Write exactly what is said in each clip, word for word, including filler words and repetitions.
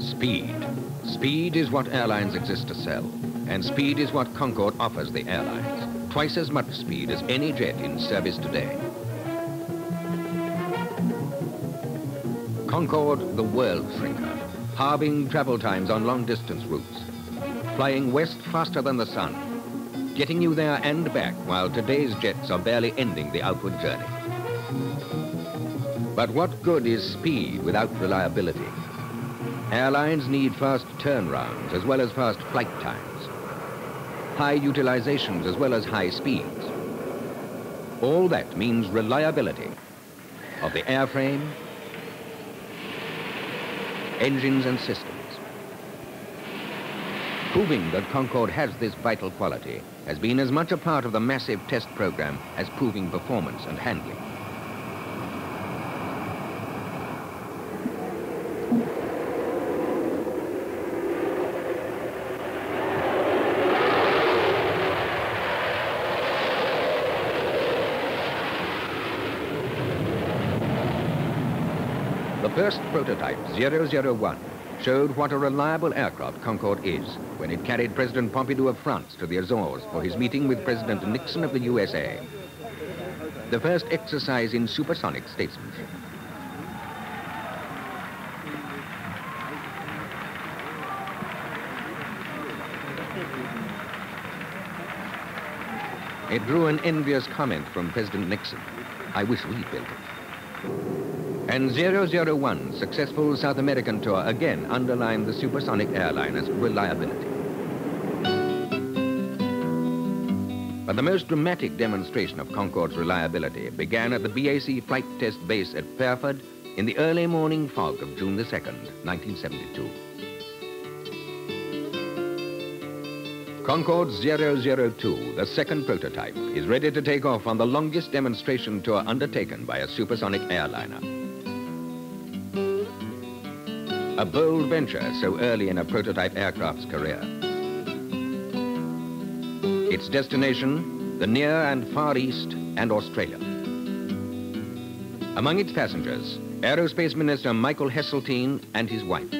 Speed. Speed is what airlines exist to sell, and speed is what Concorde offers the airlines. Twice as much speed as any jet in service today. Concorde, the world shrinker, halving travel times on long distance routes, flying west faster than the sun, getting you there and back while today's jets are barely ending the outward journey. But what good is speed without reliability? Airlines need fast turnarounds as well as fast flight times, high utilizations as well as high speeds. All that means reliability of the airframe, engines and systems. Proving that Concorde has this vital quality has been as much a part of the massive test program as proving performance and handling. The first prototype, zero zero one, showed what a reliable aircraft Concorde is when it carried President Pompidou of France to the Azores for his meeting with President Nixon of the U S A. The first exercise in supersonic statesmanship. It drew an envious comment from President Nixon. I wish we'd built it. And zero zero one's successful South American tour again underlined the supersonic airliner's reliability. But the most dramatic demonstration of Concorde's reliability began at the B A C flight test base at Fairford in the early morning fog of June the second, nineteen seventy-two. Concorde zero zero two, the second prototype, is ready to take off on the longest demonstration tour undertaken by a supersonic airliner. A bold venture so early in a prototype aircraft's career. Its destination, the Near and Far East and Australia. Among its passengers, Aerospace Minister Michael Heseltine and his wife.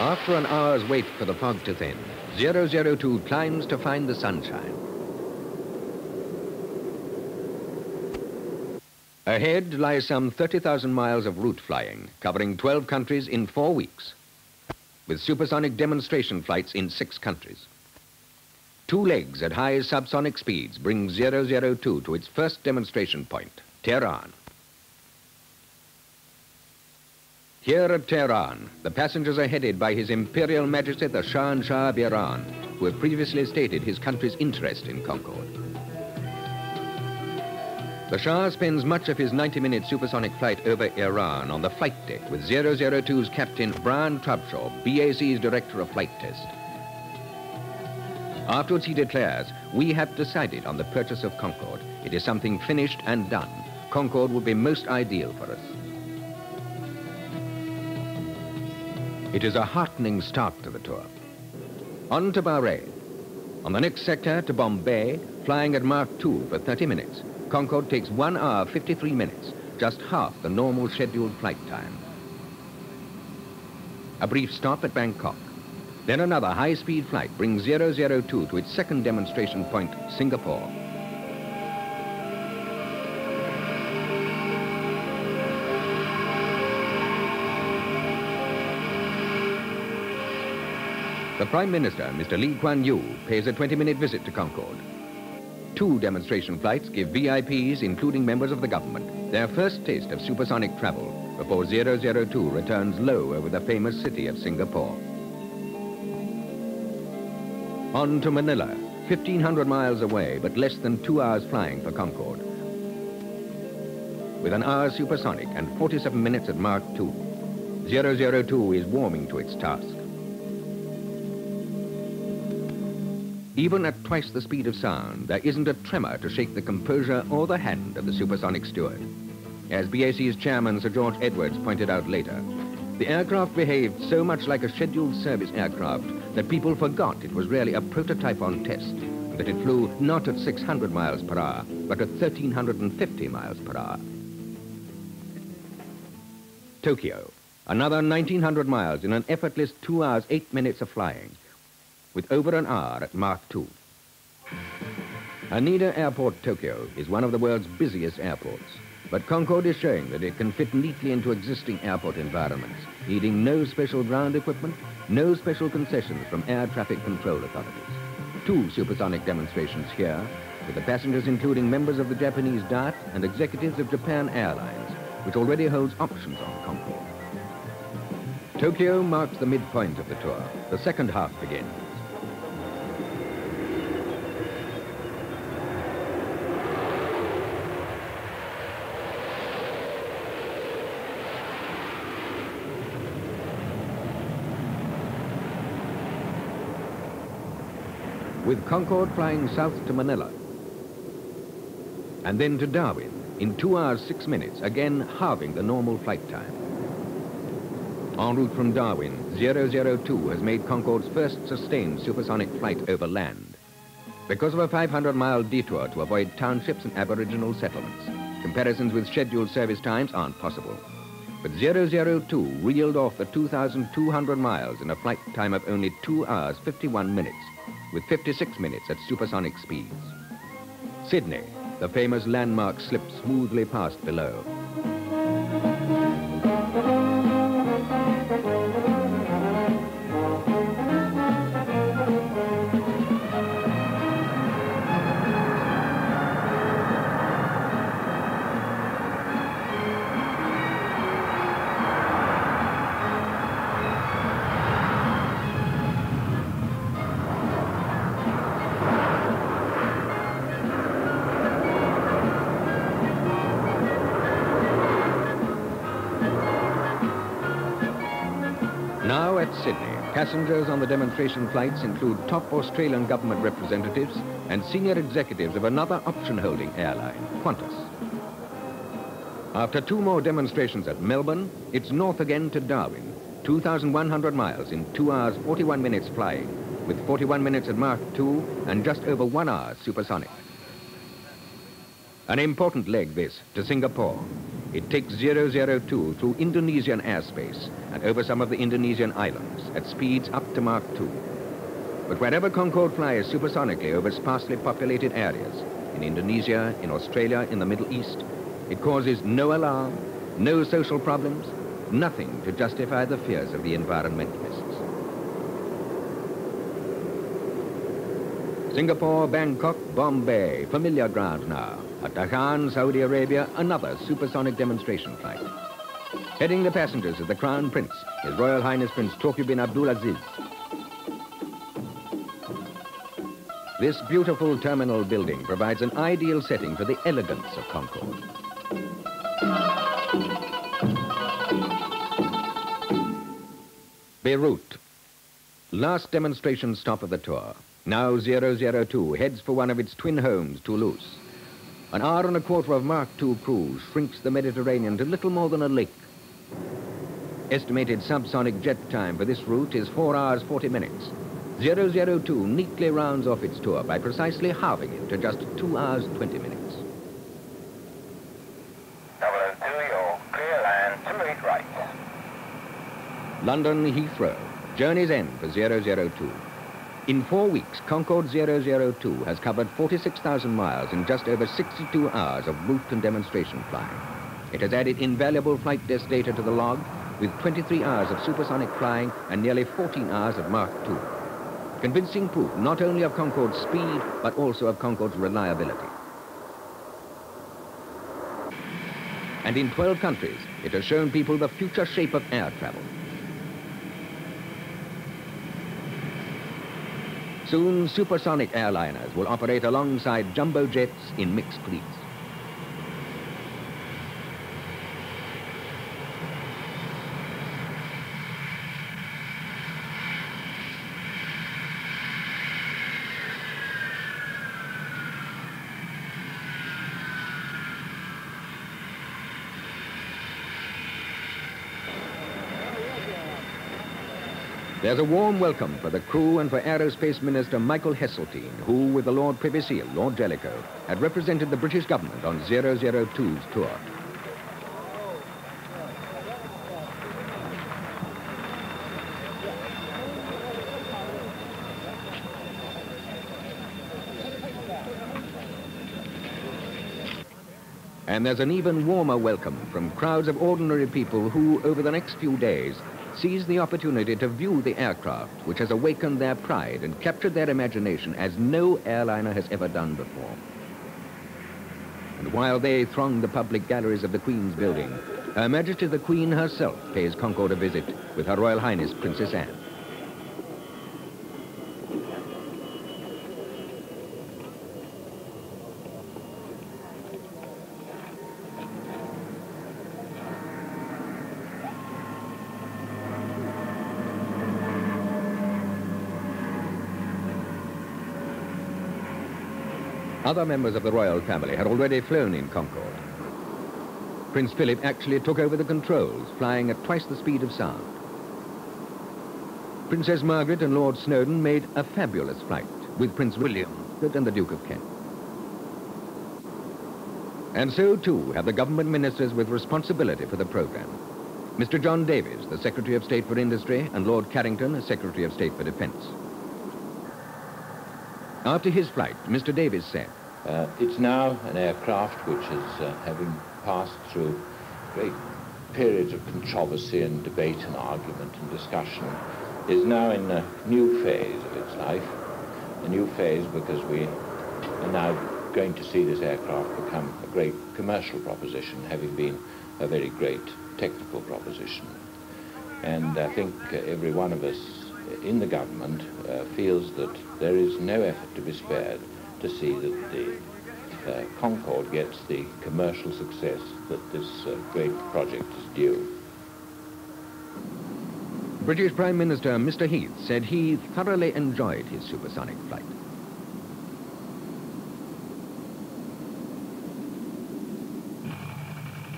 After an hour's wait for the fog to thin, zero zero two climbs to find the sunshine. Ahead lies some thirty thousand miles of route flying, covering twelve countries in four weeks, with supersonic demonstration flights in six countries. Two legs at high subsonic speeds bring zero zero two to its first demonstration point, Tehran. Here at Tehran, the passengers are headed by His Imperial Majesty the Shahanshah of Iran, who had previously stated his country's interest in Concorde. The Shah spends much of his ninety minute supersonic flight over Iran on the flight deck with zero zero two's Captain Brian Trubshaw, B A C's Director of Flight Test. Afterwards he declares, "We have decided on the purchase of Concorde. It is something finished and done. Concorde would be most ideal for us." It is a heartening start to the tour. On to Bahrain. On the next sector to Bombay, flying at Mach two for thirty minutes. Concorde takes one hour, fifty-three minutes, just half the normal scheduled flight time. A brief stop at Bangkok. Then another high-speed flight brings zero zero two to its second demonstration point, Singapore. The Prime Minister, Mister Lee Kuan Yew, pays a twenty minute visit to Concorde. Two demonstration flights give V I Ps, including members of the government, their first taste of supersonic travel before zero zero two returns low over the famous city of Singapore. On to Manila, fifteen hundred miles away, but less than two hours flying for Concorde, with an hour supersonic and forty-seven minutes at Mach two. zero zero two is warming to its task. Even at twice the speed of sound, there isn't a tremor to shake the composure or the hand of the supersonic steward. As B A C's chairman, Sir George Edwards, pointed out later, The aircraft behaved so much like a scheduled service aircraft that people forgot it was really a prototype on test, and that it flew not at six hundred miles per hour, but at one thousand three hundred fifty miles per hour. Tokyo, another nineteen hundred miles in an effortless two hours, eight minutes of flying, with over an hour at Mach two. Haneda Airport, Tokyo, is one of the world's busiest airports, but Concorde is showing that it can fit neatly into existing airport environments, needing no special ground equipment, no special concessions from air traffic control authorities. Two supersonic demonstrations here, with the passengers including members of the Japanese Diet and executives of Japan Airlines, which already holds options on Concorde. Tokyo marks the midpoint of the tour. The second half begins. With Concorde flying south to Manila, and then to Darwin, in two hours, six minutes, again halving the normal flight time. En route from Darwin, zero zero two has made Concorde's first sustained supersonic flight over land. Because of a five hundred mile detour to avoid townships and aboriginal settlements, comparisons with scheduled service times aren't possible. But zero zero two reeled off the two thousand two hundred miles in a flight time of only two hours, fifty-one minutes, with fifty-six minutes at supersonic speeds. Sydney, the famous landmark, slipped smoothly past below. Passengers on the demonstration flights include top Australian government representatives and senior executives of another option-holding airline, Qantas. After two more demonstrations at Melbourne, it's north again to Darwin, two thousand one hundred miles in two hours, forty-one minutes flying, with forty-one minutes at Mach two and just over one hour supersonic. An important leg, this, to Singapore. It takes zero zero two through Indonesian airspace and over some of the Indonesian islands at speeds up to Mach two. But wherever Concorde flies supersonically over sparsely populated areas, in Indonesia, in Australia, in the Middle East, it causes no alarm, no social problems, nothing to justify the fears of the environmentalists. Singapore, Bangkok, Bombay, familiar ground now. At Dhahran, Saudi Arabia, another supersonic demonstration flight. Heading the passengers of the Crown Prince, His Royal Highness Prince Turki bin Abdulaziz. This beautiful terminal building provides an ideal setting for the elegance of Concorde. Beirut, last demonstration stop of the tour. Now zero zero two heads for one of its twin homes, Toulouse. An hour and a quarter of Mach two cruise shrinks the Mediterranean to little more than a lake. Estimated subsonic jet time for this route is four hours, forty minutes. zero zero two neatly rounds off its tour by precisely halving it to just two hours, twenty minutes. double oh two, you're clear land, two eight right. London Heathrow, journey's end for zero zero two. In four weeks, Concorde zero zero two has covered forty-six thousand miles in just over sixty-two hours of route and demonstration flying. It has added invaluable flight test data to the log, with twenty-three hours of supersonic flying and nearly fourteen hours of Mach two. Convincing proof not only of Concorde's speed, but also of Concorde's reliability. And in twelve countries, it has shown people the future shape of air travel. Soon, supersonic airliners will operate alongside jumbo jets in mixed fleets. There's a warm welcome for the crew and for Aerospace Minister Michael Heseltine, who, with the Lord Privy Seal, Lord Jellicoe, had represented the British government on zero zero two's tour. And there's an even warmer welcome from crowds of ordinary people who, over the next few days, seize the opportunity to view the aircraft which has awakened their pride and captured their imagination as no airliner has ever done before. And while they throng the public galleries of the Queen's building, Her Majesty the Queen herself pays Concorde a visit with Her Royal Highness Princess Anne. Other members of the royal family had already flown in Concorde. Prince Philip actually took over the controls, flying at twice the speed of sound. Princess Margaret and Lord Snowdon made a fabulous flight with Prince William and the Duke of Kent. And so too have the government ministers with responsibility for the programme. Mister John Davies, the Secretary of State for Industry, and Lord Carrington, the Secretary of State for Defence. After his flight, Mister Davies said, Uh, it's now an aircraft which is, uh, having passed through great periods of controversy and debate and argument and discussion, is now in a new phase of its life. A new phase because we are now going to see this aircraft become a great commercial proposition, having been a very great technical proposition. And I think uh, every one of us in the government uh, feels that there is no effort to be spared to see that the uh, Concorde gets the commercial success that this uh, great project is due. British Prime Minister Mister Heath said he thoroughly enjoyed his supersonic flight.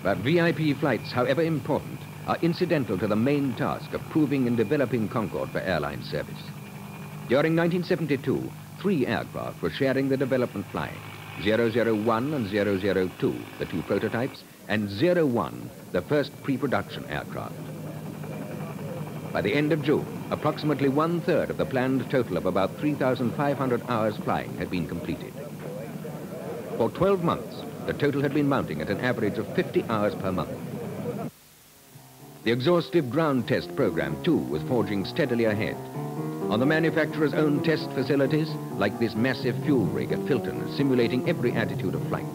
But V I P flights, however important, are incidental to the main task of proving and developing Concorde for airline service. During nineteen seventy-two, three aircraft were sharing the development flying, zero zero one and zero zero two, the two prototypes, and zero one, the first pre-production aircraft. By the end of June, approximately one-third of the planned total of about three thousand five hundred hours flying had been completed. For twelve months, the total had been mounting at an average of fifty hours per month. The exhaustive ground test program, too, was forging steadily ahead. On the manufacturer's own test facilities, like this massive fuel rig at Filton, simulating every attitude of flight.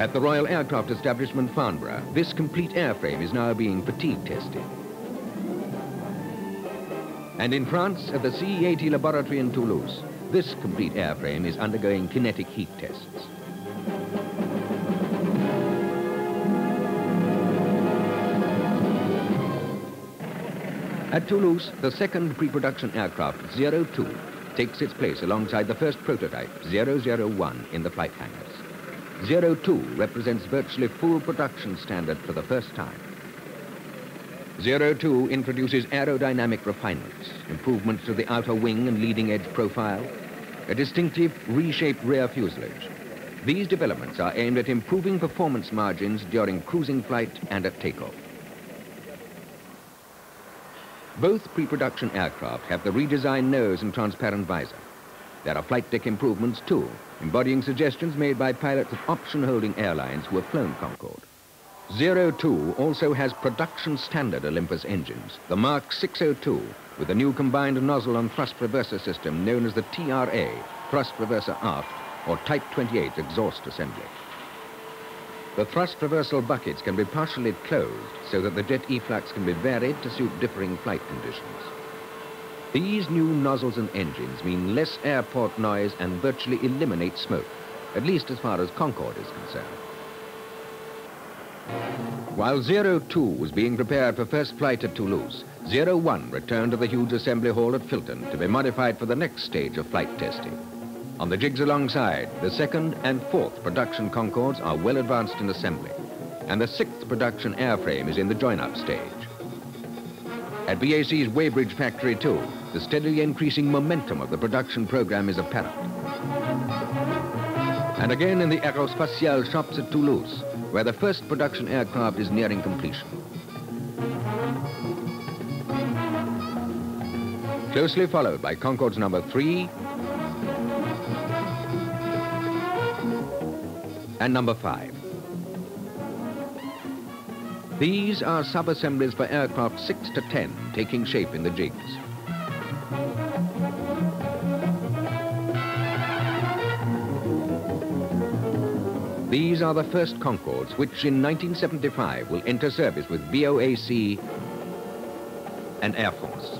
At the Royal Aircraft Establishment, Farnborough, this complete airframe is now being fatigue tested. And in France, at the C E A T laboratory in Toulouse, this complete airframe is undergoing kinetic heat tests. At Toulouse, the second pre-production aircraft, zero two, takes its place alongside the first prototype, zero zero one, in the flight hangars. zero two represents virtually full production standard for the first time. zero two introduces aerodynamic refinements, improvements to the outer wing and leading edge profile, a distinctive reshaped rear fuselage. These developments are aimed at improving performance margins during cruising flight and at takeoff. Both pre-production aircraft have the redesigned nose and transparent visor. There are flight deck improvements too, embodying suggestions made by pilots of option-holding airlines who have flown Concorde. zero two also has production-standard Olympus engines, the Mark six oh two, with a new combined nozzle and thrust reverser system known as the T R A, thrust reverser aft, or Type twenty-eight exhaust assembly. The thrust reversal buckets can be partially closed so that the jet efflux can be varied to suit differing flight conditions. These new nozzles and engines mean less airport noise and virtually eliminate smoke, at least as far as Concorde is concerned. While zero two was being prepared for first flight at Toulouse, zero one returned to the huge assembly hall at Filton to be modified for the next stage of flight testing. On the jigs alongside, the second and fourth production Concordes are well advanced in assembly, and the sixth production airframe is in the join-up stage. At B A C's Weybridge factory too, the steadily increasing momentum of the production program is apparent. And again in the aerospatiale shops at Toulouse, where the first production aircraft is nearing completion. Closely followed by Concorde's number three and number five. These are sub-assemblies for aircraft six to ten taking shape in the jigs. These are the first Concordes, which in nineteen seventy-five will enter service with B O A C and Air Force.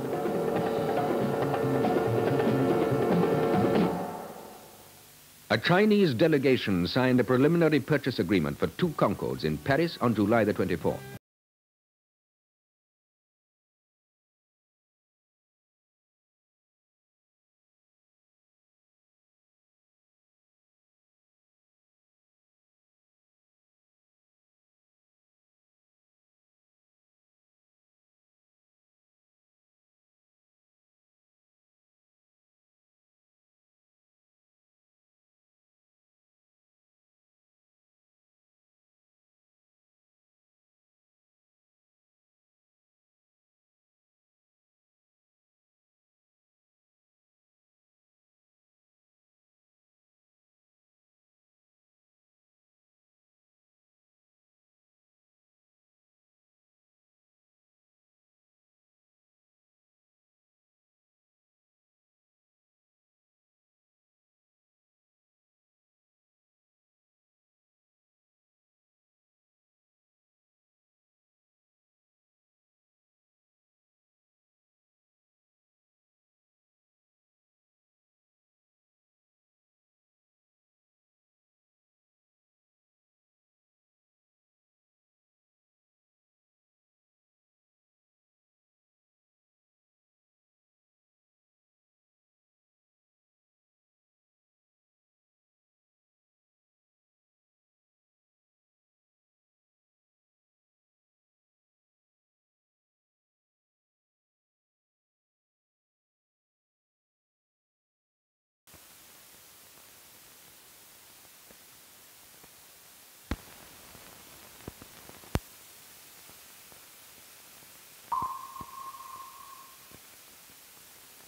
A Chinese delegation signed a preliminary purchase agreement for two Concordes in Paris on July the twenty-fourth.